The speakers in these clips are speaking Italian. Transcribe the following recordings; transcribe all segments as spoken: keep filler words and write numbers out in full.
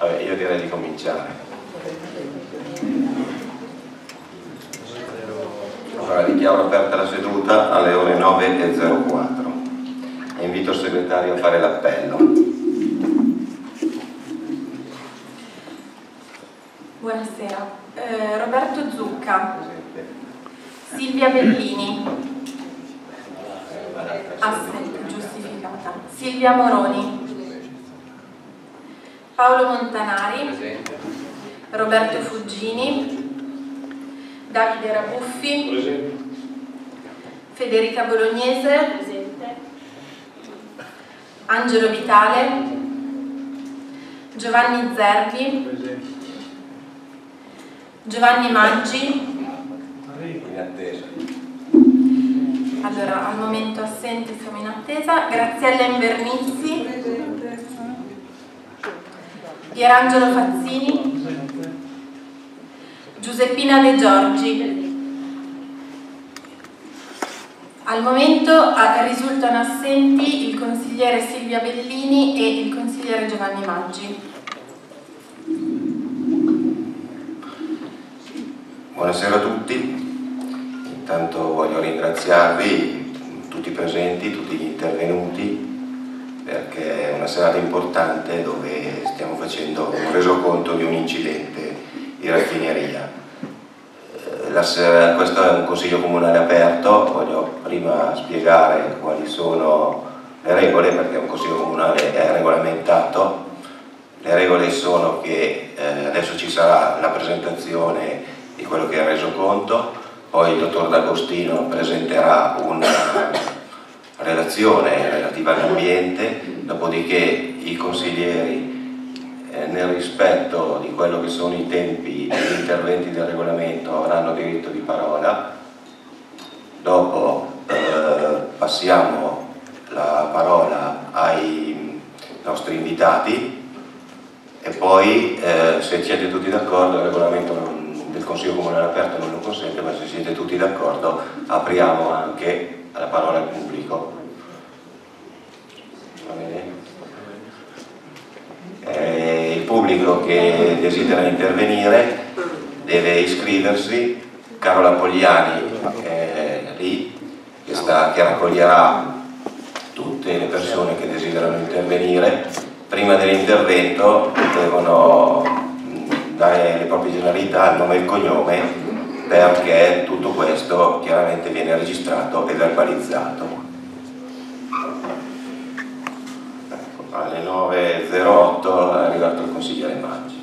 Vabbè, io direi di cominciare. Allora, dichiaro aperta la seduta alle ore nove e zero quattro e invito il segretario a fare l'appello. Buonasera. Eh, Roberto Zucca. Presente. Silvia Bellini. Assente, giustificata. Silvia Moroni. Paolo Montanari. Presente. Roberto Fuggini. Davide Rabuffi. Presente. Federica Bolognese. Presente. Angelo Vitale. Giovanni Zerbi. Presente. Giovanni Maggi. In attesa. Allora, al momento assente, siamo in attesa. Graziella Invernizzi. Presente. Pierangelo Fazzini. Presente. Giuseppina De Giorgi. Al momento risultano assenti il consigliere Silvia Bellini e il consigliere Giovanni Maggi. Buonasera a tutti. Intanto voglio ringraziarvi tutti i presenti, tutti gli intervenuti, perché è una serata importante dove stiamo facendo un resoconto di un incidente di raffineria. La sera, questo è un consiglio comunale aperto, voglio prima spiegare quali sono le regole, perché un consiglio comunale è regolamentato. Le regole sono che eh, adesso ci sarà la presentazione di quello che è il resoconto, poi il dottor D'Agostino presenterà una relazione relativa all'ambiente, dopodiché i consiglieri, nel rispetto di quello che sono i tempi degli interventi del regolamento, avranno diritto di parola. Dopo eh, passiamo la parola ai nostri invitati e poi eh, se siete tutti d'accordo, il regolamento non, del Consiglio Comunale Aperto non lo consente, ma se siete tutti d'accordo apriamo anche la parola al pubblico. Va bene? Eh, il pubblico che desidera intervenire deve iscriversi. Carola Pogliani è lì, che, sta, che raccoglierà tutte le persone che desiderano intervenire. Prima dell'intervento devono dare le proprie generalità, il nome e il cognome, perché tutto questo chiaramente viene registrato e verbalizzato. Alle nove e zero otto è arrivato il consigliere Maggi.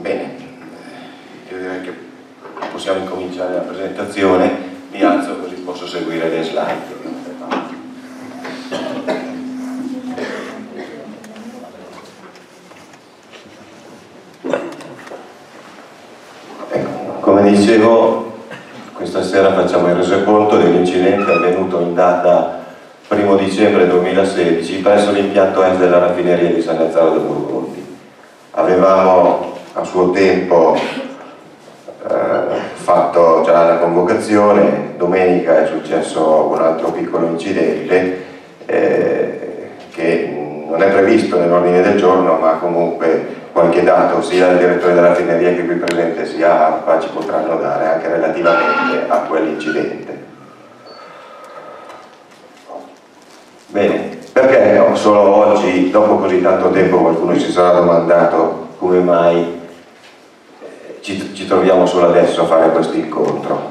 Bene, io direi che possiamo incominciare la presentazione, mi alzo così posso seguire le slide. Ecco, come dicevo, questa sera facciamo il resoconto dell'incidente avvenuto in data primo dicembre duemilasedici presso l'impianto est della raffineria di Sannazzaro de' Burgondi. Avevamo a suo tempo eh, fatto già la convocazione, domenica è successo un altro piccolo incidente eh, che non è previsto nell'ordine del giorno, ma comunque qualche dato sia il direttore della raffineria che qui presente sia ARPA ci potranno dare anche relativamente a quell'incidente. Bene, perché solo oggi, dopo così tanto tempo, qualcuno si sarà domandato come mai ci, ci troviamo solo adesso a fare questo incontro?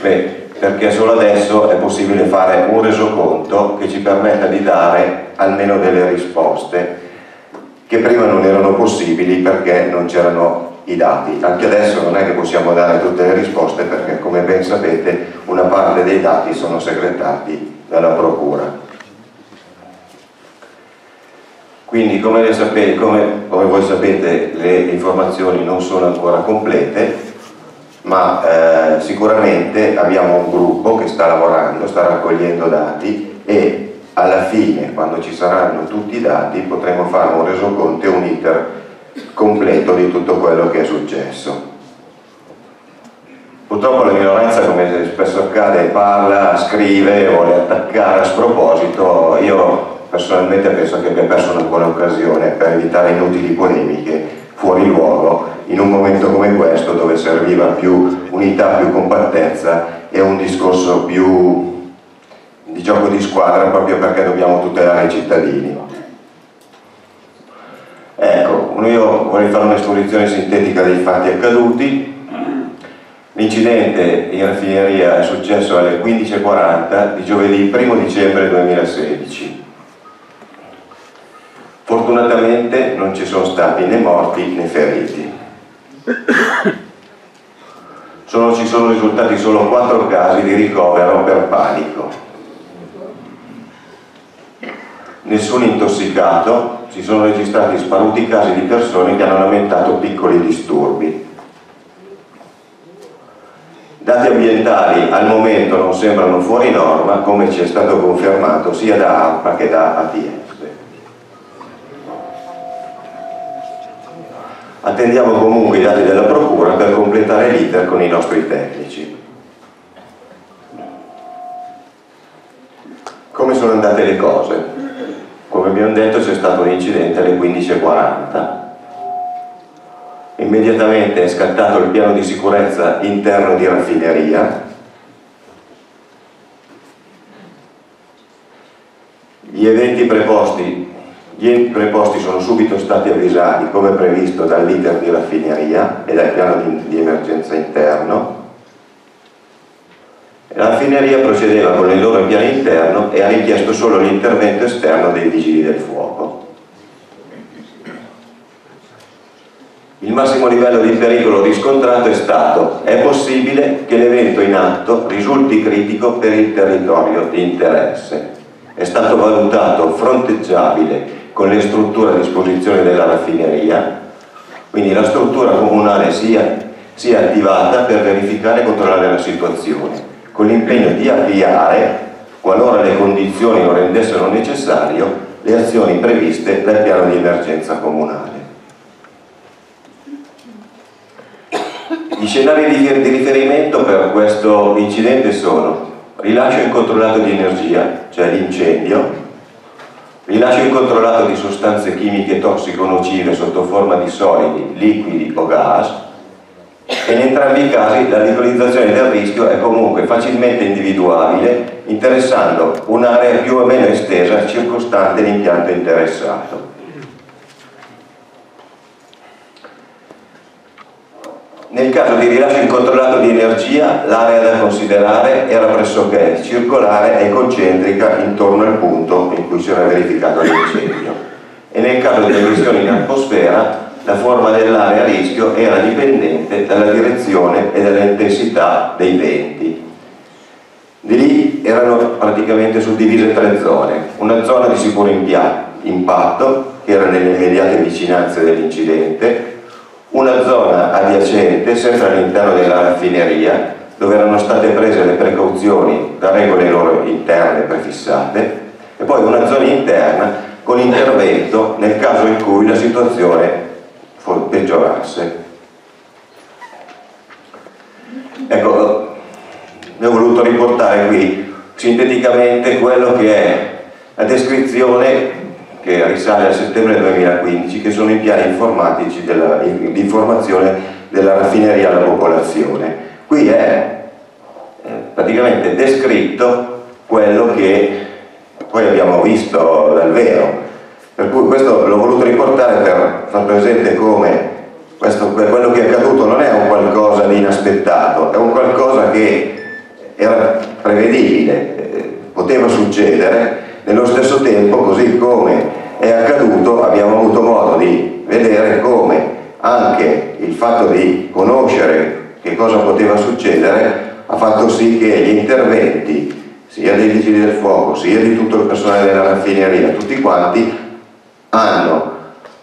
Beh, perché solo adesso è possibile fare un resoconto che ci permetta di dare almeno delle risposte che prima non erano possibili perché non c'erano i dati. Anche adesso non è che possiamo dare tutte le risposte perché, come ben sapete, una parte dei dati sono segretati dalla Procura. Quindi, come, le sapete, come, come voi sapete, le informazioni non sono ancora complete, ma eh, sicuramente abbiamo un gruppo che sta lavorando, sta raccogliendo dati e alla fine, quando ci saranno tutti i dati, potremo fare un resoconto e un iter completo di tutto quello che è successo. Purtroppo la minoranza, come spesso accade, parla, scrive, vuole attaccare a sproposito. Io personalmente penso che abbia perso una buona occasione per evitare inutili polemiche fuori luogo in un momento come questo, dove serviva più unità, più compattezza e un discorso più di gioco di squadra, proprio perché dobbiamo tutelare i cittadini. Ecco, io vorrei fare un'esposizione sintetica dei fatti accaduti. L'incidente in raffineria è successo alle quindici e quaranta di giovedì primo dicembre duemilasedici. Fortunatamente non ci sono stati né morti né feriti. Sono, ci sono risultati solo quattro casi di ricovero per panico. Nessun intossicato, si sono registrati sparuti casi di persone che hanno lamentato piccoli disturbi. Dati ambientali al momento non sembrano fuori norma, come ci è stato confermato sia da ARPA che da A T S. Attendiamo comunque i dati della Procura per completare l'iter con i nostri tecnici. Come sono andate le cose? Come abbiamo detto, c'è stato un incidente alle quindici e quaranta. Immediatamente è scattato il piano di sicurezza interno di raffineria. Gli eventi preposti, gli enti preposti sono subito stati avvisati, come previsto dall'iter di raffineria e dal piano di, di emergenza interno. La raffineria procedeva con il loro piano interno e ha richiesto solo l'intervento esterno dei vigili del fuoco. Il massimo livello di pericolo riscontrato è stato: è possibile che l'evento in atto risulti critico per il territorio di interesse. È stato valutato fronteggiabile con le strutture a disposizione della raffineria, quindi la struttura comunale si è attivata per verificare e controllare la situazione, con l'impegno di avviare, qualora le condizioni lo rendessero necessario, le azioni previste dal piano di emergenza comunale. Gli scenari di riferimento per questo incidente sono: rilascio incontrollato di energia, cioè l'incendio; rilascio incontrollato di sostanze chimiche tossico-nocive sotto forma di solidi, liquidi o gas, e in entrambi i casi la localizzazione del rischio è comunque facilmente individuabile, interessando un'area più o meno estesa circostante l'impianto interessato. Nel caso di rilascio incontrollato di energia, l'area da considerare era pressoché circolare e concentrica intorno al punto in cui si era verificato l'incendio, e nel caso di emissioni in atmosfera, la forma dell'area a rischio era dipendente dalla direzione e dall'intensità dei venti. Di lì erano praticamente suddivise tre zone: una zona di sicuro impatto, che era nelle immediate vicinanze dell'incidente; una zona adiacente, sempre all'interno della raffineria, dove erano state prese le precauzioni da regole loro interne prefissate; e poi una zona interna con intervento nel caso in cui la situazione peggiorasse. Ecco, ne ho voluto riportare qui sinteticamente quello che è la descrizione, che risale a settembre duemilaquindici, che sono i piani informatici della, di informazione della raffineria alla popolazione. Qui è eh, praticamente descritto quello che poi abbiamo visto dal vero, per cui questo l'ho voluto riportare per far presente come questo, quello che è accaduto non è un qualcosa di inaspettato, è un qualcosa che era prevedibile, eh, poteva succedere. Nello stesso tempo, così come è accaduto, abbiamo avuto modo di vedere come anche il fatto di conoscere che cosa poteva succedere ha fatto sì che gli interventi sia dei vigili del fuoco sia di tutto il personale della raffineria, tutti quanti hanno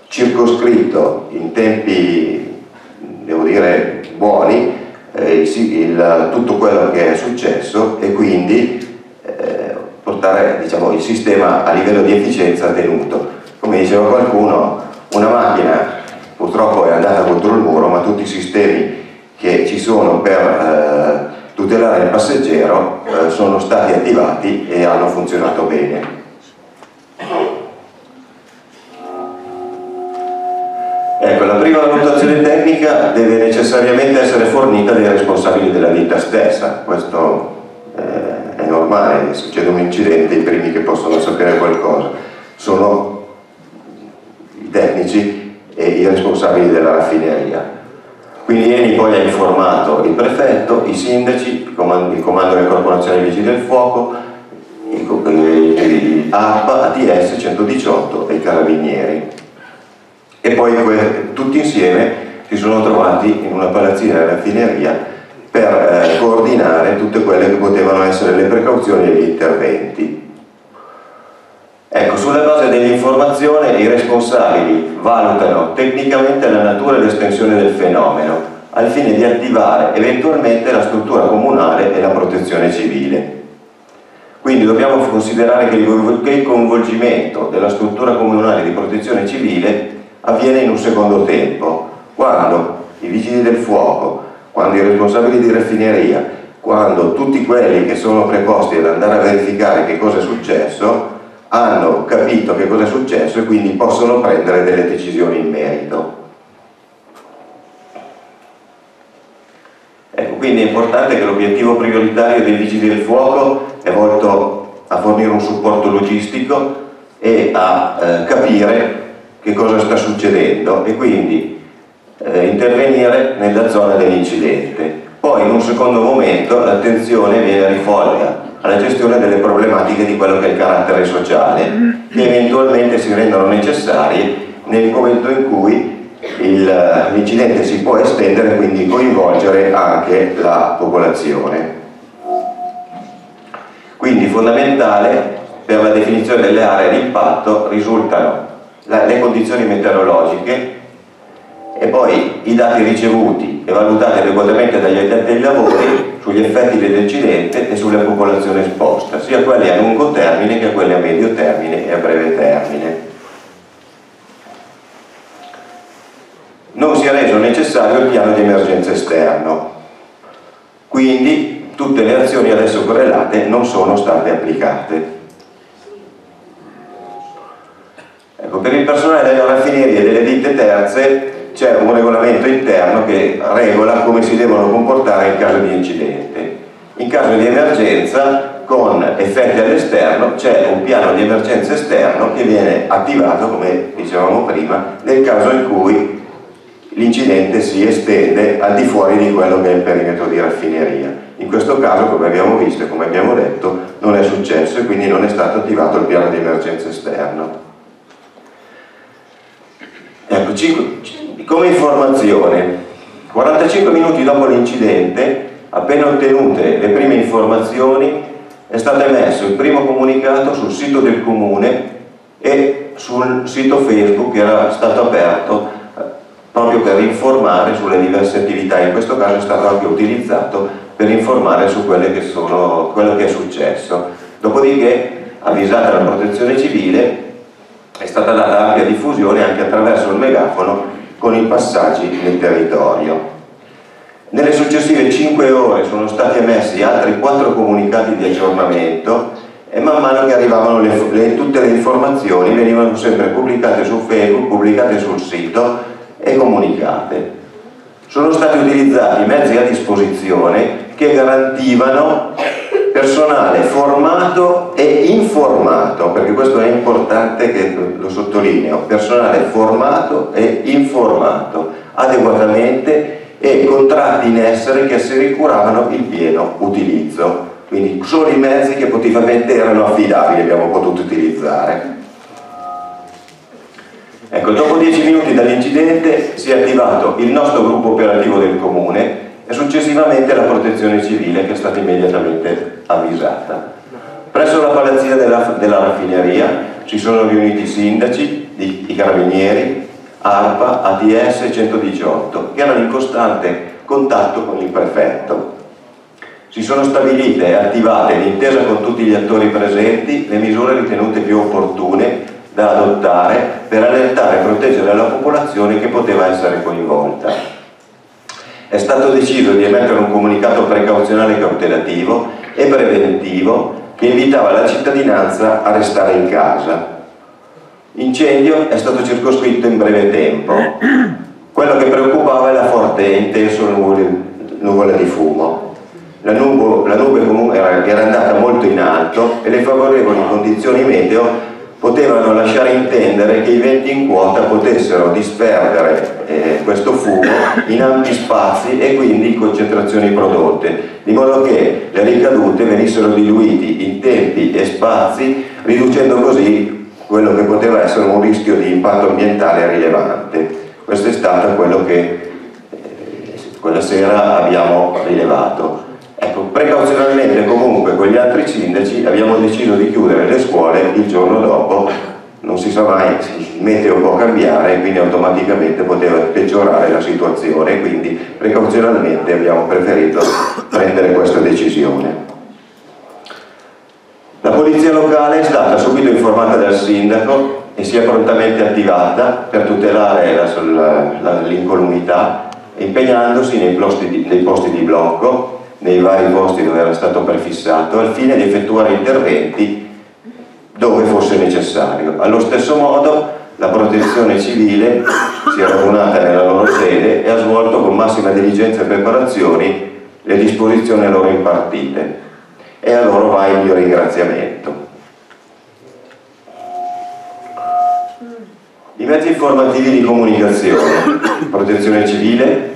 circoscritto in tempi, devo dire, buoni eh, il, il, tutto quello che è successo, e quindi eh, portare, diciamo, il sistema a livello di efficienza tenuto. Come diceva qualcuno, una macchina purtroppo è andata contro il muro, ma tutti i sistemi che ci sono per eh, tutelare il passeggero eh, sono stati attivati e hanno funzionato bene. Ecco, la prima valutazione tecnica deve necessariamente essere fornita dai responsabili della ditta stessa, questo eh, è normale, se succede un incidente i primi che possono sapere qualcosa sono i tecnici e i responsabili della raffineria. Quindi Eni poi ha informato il prefetto, i sindaci, il comando, il comando delle corporazioni vigili del fuoco, ARPA, A T S, centodiciotto e i carabinieri. E poi tutti insieme si sono trovati in una palazzina della raffineria per eh, coordinare tutte quelle che potevano essere le precauzioni e gli interventi. Ecco, sulla base dell'informazione i responsabili valutano tecnicamente la natura e l'estensione del fenomeno al fine di attivare eventualmente la struttura comunale e la protezione civile. Quindi dobbiamo considerare che il coinvolgimento della struttura comunale di protezione civile avviene in un secondo tempo, quando i vigili del fuoco, quando i responsabili di raffineria, quando tutti quelli che sono preposti ad andare a verificare che cosa è successo hanno capito che cosa è successo e quindi possono prendere delle decisioni in merito. Ecco, quindi è importante che l'obiettivo prioritario dei vigili del fuoco è volto a fornire un supporto logistico e a eh, capire che cosa sta succedendo e quindi eh, intervenire nella zona dell'incidente. Poi in un secondo momento l'attenzione viene rivolta alla gestione delle problematiche di quello che è il carattere sociale che eventualmente si rendono necessarie nel momento in cui l'incidente si può estendere e quindi coinvolgere anche la popolazione. Quindi fondamentale per la definizione delle aree di impatto risultano le condizioni meteorologiche e poi i dati ricevuti e valutati adeguatamente dagli addetti ai lavori sugli effetti dell'incidente e sulla popolazione esposta, sia quelli a lungo termine che quelli a medio termine e a breve termine. Non si è reso necessario il piano di emergenza esterno, quindi tutte le azioni adesso correlate non sono state applicate. Ecco, per il personale delle raffinerie e delle ditte terze c'è un regolamento interno che regola come si devono comportare in caso di incidente. In caso di emergenza, con effetti all'esterno, c'è un piano di emergenza esterno che viene attivato, come dicevamo prima, nel caso in cui l'incidente si estende al di fuori di quello che è il perimetro di raffineria. In questo caso, come abbiamo visto e come abbiamo detto, non è successo e quindi non è stato attivato il piano di emergenza esterno. Ecco, come informazione, quarantacinque minuti dopo l'incidente, appena ottenute le prime informazioni, è stato emesso il primo comunicato sul sito del comune e sul sito Facebook che era stato aperto proprio per informare sulle diverse attività. In questo caso è stato anche utilizzato per informare su quelle che sono, quello che è successo. Dopodiché, avvisata la protezione civile, è stata data ampia diffusione anche attraverso il megafono con i passaggi nel territorio. Nelle successive cinque ore sono stati emessi altri quattro comunicati di aggiornamento e man mano che arrivavano le, le, tutte le informazioni venivano sempre pubblicate su Facebook, pubblicate sul sito e comunicate. Sono stati utilizzati i mezzi a disposizione che garantivano personale formato e informato, perché questo è importante che lo sottolineo, personale formato e informato adeguatamente e contratti in essere che assicuravano il pieno utilizzo, quindi solo i mezzi che potevamente erano affidabili abbiamo potuto utilizzare. Ecco, dopo dieci minuti dall'incidente si è attivato il nostro gruppo operativo del comune e successivamente la protezione civile che è stata immediatamente avvisata. Presso la palazzina della, della raffineria si sono riuniti i sindaci, i, i carabinieri, ARPA, A T S centodiciotto che erano in costante contatto con il prefetto. Si sono stabilite e attivate l'intesa con tutti gli attori presenti le misure ritenute più opportune da adottare per allertare e proteggere la popolazione che poteva essere coinvolta. è stato deciso di emettere un comunicato precauzionale cautelativo e preventivo che invitava la cittadinanza a restare in casa. L'incendio è stato circoscritto in breve tempo. Quello che preoccupava è la forte e intensa nuvola di fumo. La nube, la nube comunque era, era andata molto in alto e le favorevoli condizioni meteo potevano lasciare intendere che i venti in quota potessero disperdere eh, questo fumo in ampi spazi e quindi in concentrazioni prodotte, di modo che le ricadute venissero diluiti in tempi e spazi, riducendo così quello che poteva essere un rischio di impatto ambientale rilevante. Questo è stato quello che eh, quella sera abbiamo rilevato. Ecco, precauzionalmente comunque con gli altri sindaci abbiamo deciso di chiudere le scuole il giorno dopo, non si sa mai, il meteo può cambiare, quindi automaticamente poteva peggiorare la situazione, quindi precauzionalmente abbiamo preferito prendere questa decisione. La polizia locale è stata subito informata dal sindaco e si è prontamente attivata per tutelare l'incolumità, impegnandosi nei posti, di, nei posti di blocco, nei vari posti dove era stato prefissato, al fine di effettuare interventi dove fosse necessario. Allo stesso modo la protezione civile si è radunata nella loro sede e ha svolto con massima diligenza e preparazioni le disposizioni loro impartite, e a loro va il mio ringraziamento. I mezzi informativi di comunicazione, protezione civile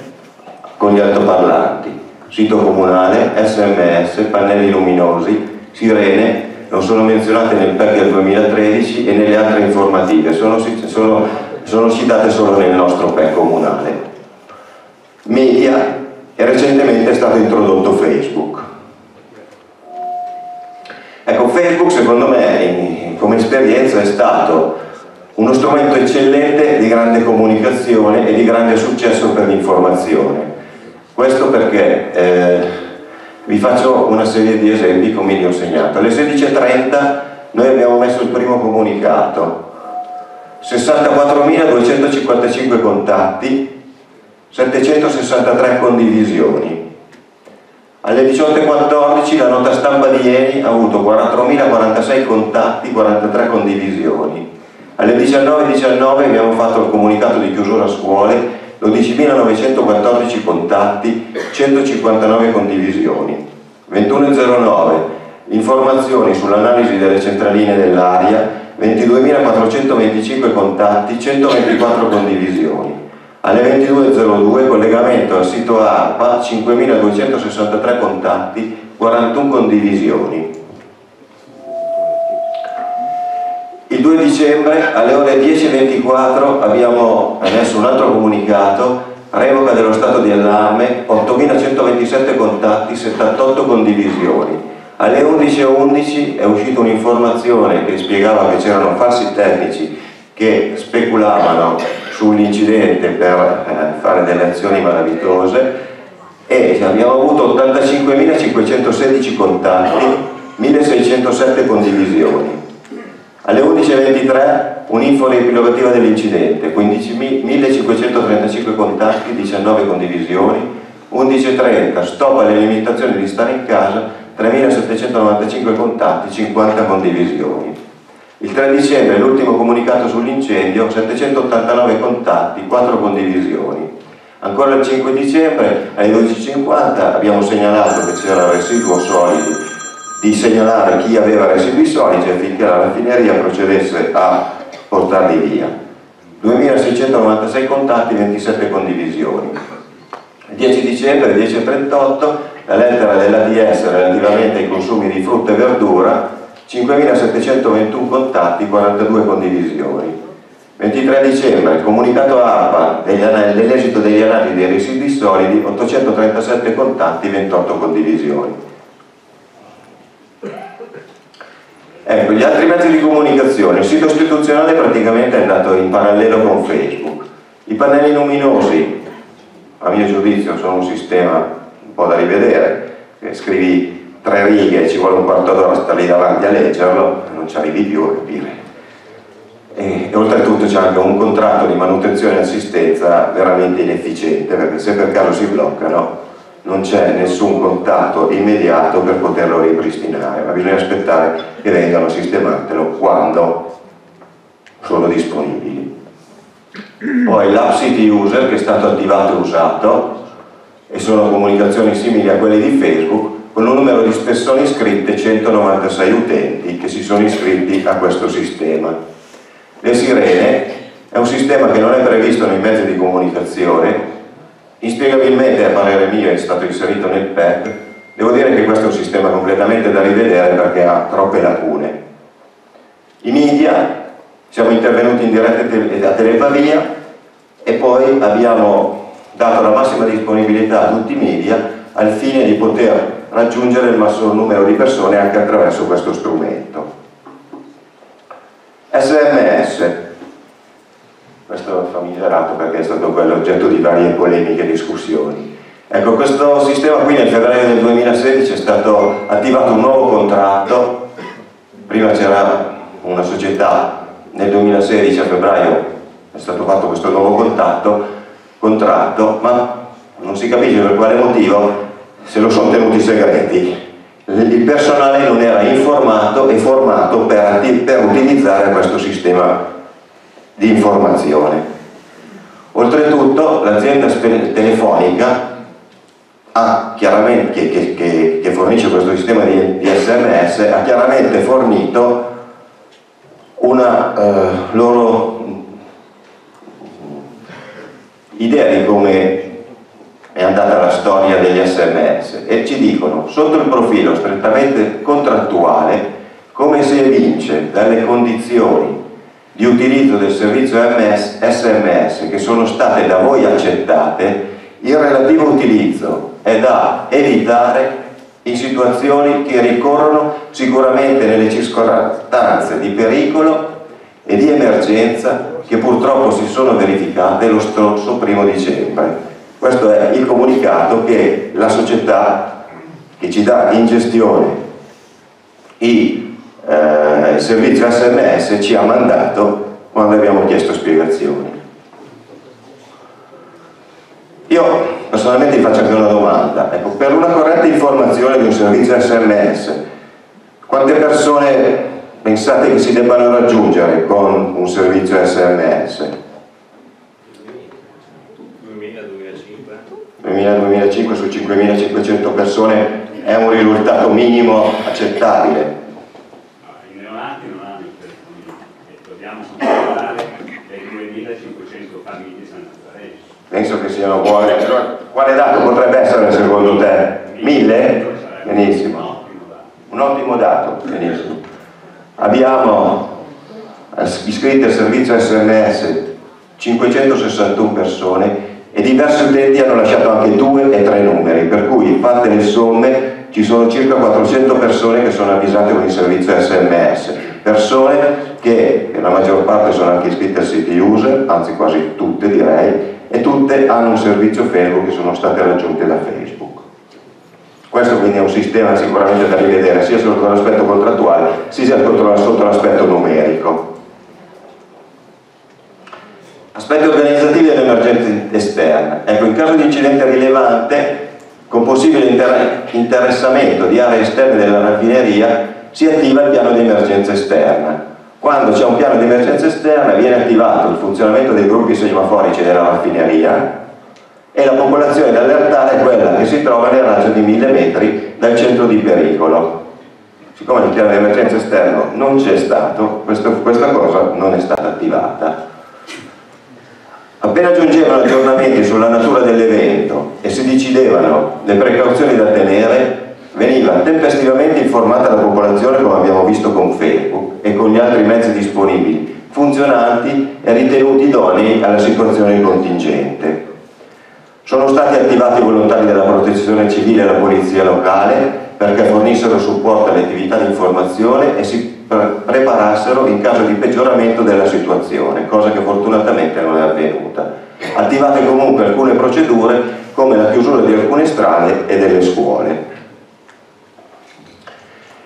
con gli altoparlanti, sito comunale, sms, pannelli luminosi, sirene, non sono menzionate nel P E C del duemilatredici e nelle altre informative, sono, sono, sono citate solo nel nostro P E C comunale. Media, e recentemente è stato introdotto Facebook. Ecco, Facebook secondo me come esperienza è stato uno strumento eccellente di grande comunicazione e di grande successo per l'informazione. Questo perché eh, vi faccio una serie di esempi come vi ho segnato. Alle sedici e trenta noi abbiamo messo il primo comunicato, sessantaquattromiladuecentocinquantacinque contatti, settecentosessantatré condivisioni. Alle diciotto e quattordici la nota stampa di Eni ha avuto quarantromilaquarantasei contatti, quarantatré condivisioni. Alle diciannove e diciannove abbiamo fatto il comunicato di chiusura a scuole, dodicimilanovecentoquattordici contatti, centocinquantanove condivisioni. ventuno e zero nove informazioni sull'analisi delle centraline dell'aria, ventiduemilaquattrocentoventicinque contatti, centoventiquattro condivisioni. Alle ventidue e zero due collegamento al sito ARPA, cinquemiladuecentosessantatré contatti, quarantuno condivisioni. Il due dicembre alle ore dieci e ventiquattro abbiamo emesso un altro comunicato, revoca dello stato di allarme, ottomilacentoventisette contatti, settantotto condivisioni. Alle undici e undici è uscita un'informazione che spiegava che c'erano falsi tecnici che speculavano sull'incidente per eh, fare delle azioni malavitose, e abbiamo avuto ottantacinquemilacinquecentosedici contatti, milleseicentosette condivisioni. Alle undici e ventitré un'info riepilogativa dell'incidente, quindicimilacinquecentotrentacinque contatti, diciannove condivisioni. Undici e trenta stop alle limitazioni di stare in casa, tremilasettecentonovantacinque contatti, cinquanta condivisioni. Il tre dicembre l'ultimo comunicato sull'incendio, settecentottantanove contatti, quattro condivisioni. Ancora il cinque dicembre alle dodici e cinquanta abbiamo segnalato che c'era residuo solido, di segnalare chi aveva residui solidi affinché la raffineria procedesse a portarli via. duemilaseicentonovantasei contatti, ventisette condivisioni. dieci dicembre, dieci e trentotto, la lettera dell'A T S relativamente ai consumi di frutta e verdura, cinquemilasettecentoventuno contatti, quarantadue condivisioni. ventitré dicembre, comunicato ARPA dell'esito degli analisi dei residui solidi, ottocentotrentasette contatti, ventotto condivisioni. Ecco, gli altri mezzi di comunicazione, il sito istituzionale praticamente è andato in parallelo con Facebook. I pannelli luminosi, a mio giudizio, sono un sistema un po' da rivedere, scrivi tre righe e ci vuole un quarto d'ora stare lì davanti a leggerlo, non ci arrivi più a capire. e, e oltretutto c'è anche un contratto di manutenzione e assistenza veramente inefficiente, perché se per caso si bloccano non c'è nessun contatto immediato per poterlo ripristinare, ma bisogna aspettare che vengano a sistemartelo quando sono disponibili. Poi l'app City User, che è stato attivato e usato, e sono comunicazioni simili a quelle di Facebook, con un numero di persone iscritte, centonovantasei utenti che si sono iscritti a questo sistema. Le sirene è un sistema che non è previsto nei mezzi di comunicazione, inspiegabilmente a parere mio è stato inserito nel P E C. Devo dire che questo è un sistema completamente da rivedere perché ha troppe lacune. I media, siamo intervenuti in diretta a Televavia e poi abbiamo dato la massima disponibilità a tutti i media al fine di poter raggiungere il massimo numero di persone anche attraverso questo strumento. S M S, questo è famigerato perché è stato quello oggetto di varie polemiche e discussioni. Ecco, questo sistema qui nel febbraio del duemilasedici è stato attivato un nuovo contratto. Prima c'era una società, nel duemilasedici a febbraio è stato fatto questo nuovo contatto, contratto, ma non si capisce per quale motivo se lo sono tenuti segreti. Il personale non era informato e formato per, per utilizzare questo sistema di informazione. Oltretutto l'azienda telefonica ha chiaramente, che, che, che, che fornisce questo sistema di, di S M S, ha chiaramente fornito una eh, loro idea di come è andata la storia degli S M S, e ci dicono, sotto il profilo strettamente contrattuale, come si evince dalle condizioni di utilizzo del servizio S M S che sono state da voi accettate, il relativo utilizzo è da evitare in situazioni che ricorrono sicuramente nelle circostanze di pericolo e di emergenza che purtroppo si sono verificate lo scorso primo dicembre. Questo è il comunicato che la società che ci dà in gestione il eh, servizio S M S ci ha mandato quando abbiamo chiesto spiegazioni. Io personalmente vi faccio anche una domanda. Ecco, per una corretta informazione di un servizio S M S, quante persone pensate che si debbano raggiungere con un servizio S M S? duemila duemilacinque su cinquemilacinquecento persone è un risultato minimo accettabile. I neonati non hanno il telefonino e dobbiamo controllare le duemilacinquecento famiglie sannazzaresi. Penso che siano buone. Quale dato potrebbe essere secondo te? mille? Benissimo. Un ottimo dato. Benissimo. Abbiamo iscritti al servizio S M S cinquecentosessantuno persone e diversi utenti hanno lasciato anche due e tre numeri, per cui fatte le somme ci sono circa quattrocento persone che sono avvisate con il servizio S M S, persone che per la maggior parte sono anche iscritte al City User, anzi quasi tutte direi, e tutte hanno un servizio Facebook che sono state raggiunte da Facebook. Questo quindi è un sistema sicuramente da rivedere sia sotto l'aspetto contrattuale sia sotto l'aspetto numerico. Aspetti organizzativi dell'emergenza esterna. Ecco, in caso di incidente rilevante, con possibile inter interessamento di aree esterne della raffineria, si attiva il piano di emergenza esterna. Quando c'è un piano di emergenza esterna viene attivato il funzionamento dei gruppi semaforici della raffineria e la popolazione da allertare è quella che si trova nel raggio di mille metri dal centro di pericolo. Siccome il piano di emergenza esterno non c'è stato, questo, questa cosa non è stata attivata. Appena giungevano aggiornamenti sulla natura dell'evento e si decidevano le precauzioni da tenere, veniva tempestivamente informata la popolazione, come abbiamo visto con Facebook e con gli altri mezzi disponibili, funzionanti e ritenuti idonei alla situazione contingente. Sono stati attivati volontari della protezione civile e della polizia locale perché fornissero supporto alle attività di informazione e si preparassero in caso di peggioramento della situazione, cosa che fortunatamente non è avvenuta. Attivate comunque alcune procedure come la chiusura di alcune strade e delle scuole.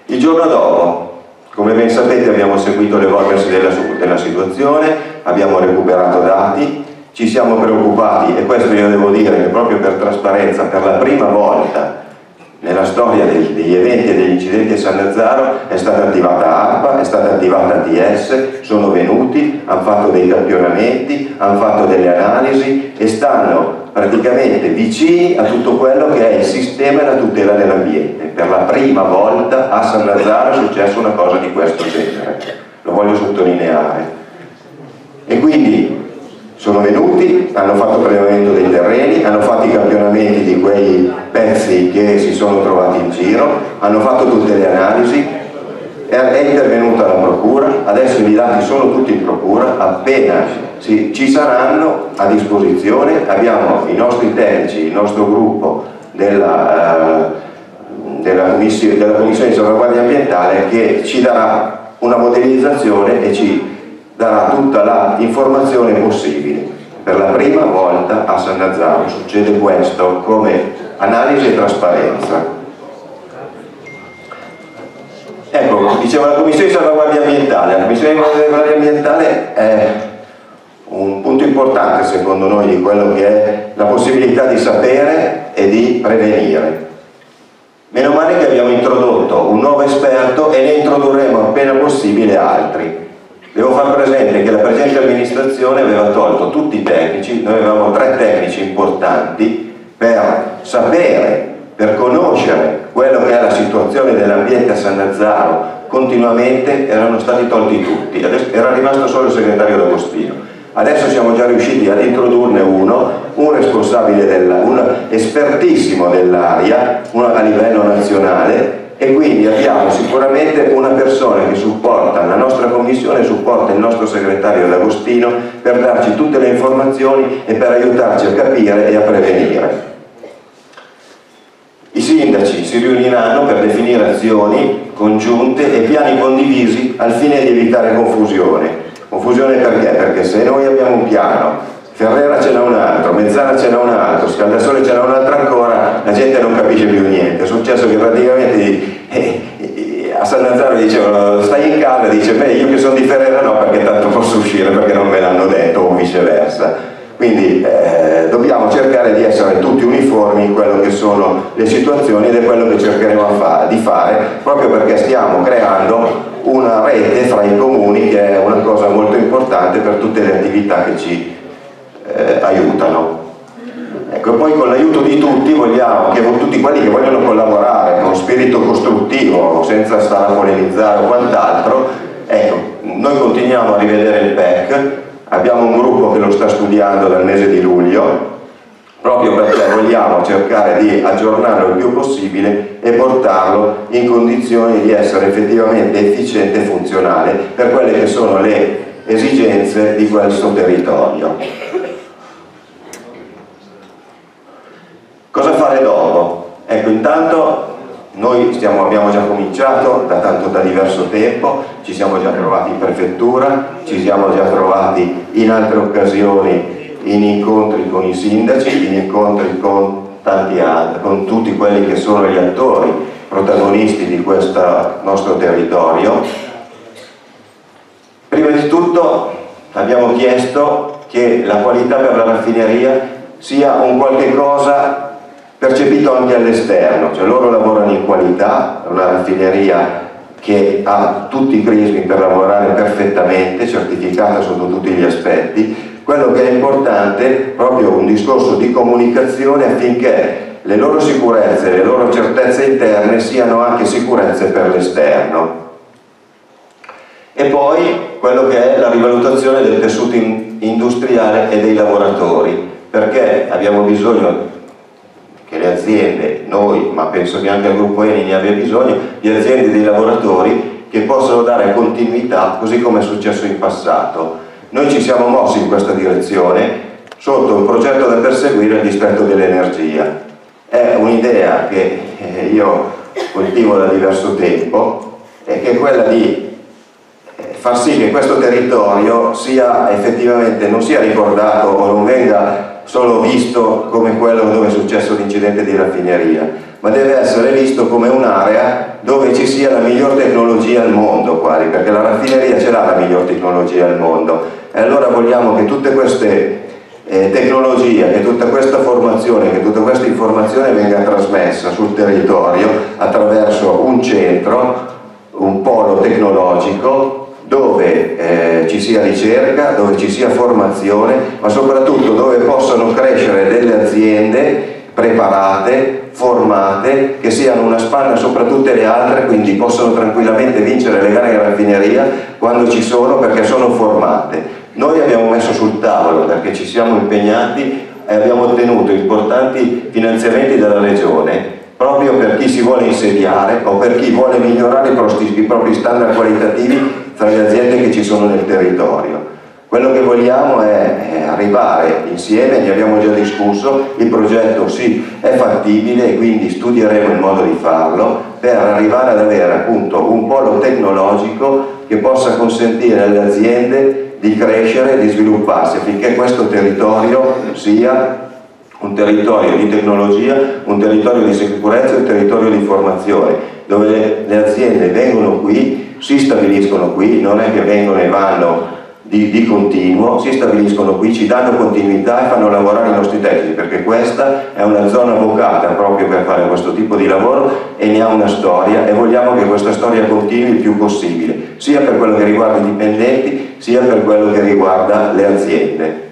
Il giorno dopo, come ben sapete abbiamo seguito l'evolversi della, della situazione, abbiamo recuperato dati, ci siamo preoccupati, e questo io devo dire che proprio per trasparenza, per la prima volta nella storia dei, degli eventi e degli incidenti a Sannazzaro è stata attivata ARPA, è stata attivata A T S, sono venuti, hanno fatto dei campionamenti, hanno fatto delle analisi e stanno praticamente vicini a tutto quello che è il sistema e la tutela dell'ambiente. Per la prima volta a Sannazzaro è successa una cosa di questo genere, lo voglio sottolineare. E quindi sono venuti, hanno fatto prelevamento dei terreni, hanno fatto i campionamenti di quei pezzi che si sono trovati in giro, hanno fatto tutte le analisi, è intervenuta la procura, adesso i dati sono tutti in procura, appena ci saranno a disposizione abbiamo i nostri tecnici, il nostro gruppo della, della commissione, della commissione di salvaguardia ambientale che ci darà una modellizzazione e ci darà tutta la informazione possibile. Per la prima volta a Sannazzaro succede questo come analisi e trasparenza. Ecco, dicevo, la Commissione di Salvaguardia Ambientale. La Commissione di Salvaguardia Ambientale è un punto importante secondo noi di quello che è la possibilità di sapere e di prevenire. Meno male che abbiamo introdotto un nuovo esperto e ne introdurremo appena possibile altri. Devo far presente che la presente amministrazione aveva tolto tutti i tecnici, noi avevamo tre tecnici importanti per sapere, per conoscere quello che è la situazione dell'ambiente a Sannazzaro, continuamente erano stati tolti tutti, era rimasto solo il segretario D'Agostino. Adesso siamo già riusciti ad introdurne uno, un responsabile, della, un espertissimo dell'area a livello nazionale, e quindi abbiamo sicuramente una persona che supporta la nostra commissione, supporta il nostro segretario D'Agostino per darci tutte le informazioni e per aiutarci a capire e a prevenire. I sindaci si riuniranno per definire azioni congiunte e piani condivisi al fine di evitare confusione. Confusione perché? Perché se noi abbiamo un piano, Ferrera ce n'è un altro, Mezzana ce n'è un altro, Scaldasole ce n'è un altro ancora, la gente non capisce più niente. È successo che praticamente eh, eh, a Sannazzaro dicevano stai in casa, dice beh io che sono di Ferrera no perché tanto posso uscire perché non me l'hanno detto, o viceversa. Quindi eh, dobbiamo cercare di essere tutti uniformi in quello che sono le situazioni ed è quello che cercheremo a fa di fare, proprio perché stiamo creando una rete fra i comuni che è una cosa molto importante per tutte le attività che ci Eh, aiutano. Ecco, poi con l'aiuto di tutti vogliamo, che tutti quelli che vogliono collaborare con spirito costruttivo, senza stare a polemizzare o quant'altro, ecco, noi continuiamo a rivedere il P E C, abbiamo un gruppo che lo sta studiando dal mese di luglio, proprio perché vogliamo cercare di aggiornarlo il più possibile e portarlo in condizioni di essere effettivamente efficiente e funzionale per quelle che sono le esigenze di questo territorio. Cosa fare dopo? Ecco, intanto noi stiamo, abbiamo già cominciato da, tanto, da diverso tempo, ci siamo già trovati in prefettura, ci siamo già trovati in altre occasioni, in incontri con i sindaci, in incontri con, tanti altri, con tutti quelli che sono gli attori protagonisti di questo nostro territorio. Prima di tutto abbiamo chiesto che la qualità per la raffineria sia un qualche cosa percepito anche all'esterno, cioè loro lavorano in qualità, è una raffineria che ha tutti i crismi per lavorare perfettamente, certificata sotto tutti gli aspetti. Quello che è importante è proprio un discorso di comunicazione affinché le loro sicurezze, le loro certezze interne siano anche sicurezze per l'esterno. E poi quello che è la rivalutazione del tessuto industriale e dei lavoratori, perché abbiamo bisogno che le aziende, noi, ma penso che anche il gruppo Eni ne abbia bisogno, di aziende e dei lavoratori che possono dare continuità, così come è successo in passato. Noi ci siamo mossi in questa direzione sotto un progetto da perseguire, il distretto dell'energia. È un'idea che io coltivo da diverso tempo e che è quella di far sì che questo territorio sia effettivamente, non sia ricordato o non venga solo visto come quello dove è successo l'incidente di raffineria, ma deve essere visto come un'area dove ci sia la miglior tecnologia al mondo quasi, perché la raffineria ce l'ha la miglior tecnologia al mondo, e allora vogliamo che tutte queste eh, tecnologie, che tutta questa formazione, che tutta questa informazione venga trasmessa sul territorio attraverso un centro, un polo tecnologico, dove eh, ci sia ricerca, dove ci sia formazione, ma soprattutto dove possano crescere delle aziende preparate, formate, che siano una spanna sopra tutte le altre, quindi possono tranquillamente vincere le gare di raffineria quando ci sono, perché sono formate. Noi abbiamo messo sul tavolo, perché ci siamo impegnati e abbiamo ottenuto importanti finanziamenti dalla Regione, proprio per chi si vuole insediare o per chi vuole migliorare i propri standard qualitativi tra le aziende che ci sono nel territorio. Quello che vogliamo è arrivare insieme, ne abbiamo già discusso, il progetto sì è fattibile e quindi studieremo il modo di farlo per arrivare ad avere appunto un polo tecnologico che possa consentire alle aziende di crescere e di svilupparsi affinché questo territorio sia un territorio di tecnologia, un territorio di sicurezza, un territorio di formazione, dove le, le aziende vengono qui, si stabiliscono qui, non è che vengono e vanno di, di continuo, si stabiliscono qui, ci danno continuità e fanno lavorare i nostri tecnici, perché questa è una zona vocata proprio per fare questo tipo di lavoro e ne ha una storia e vogliamo che questa storia continui il più possibile, sia per quello che riguarda i dipendenti, sia per quello che riguarda le aziende.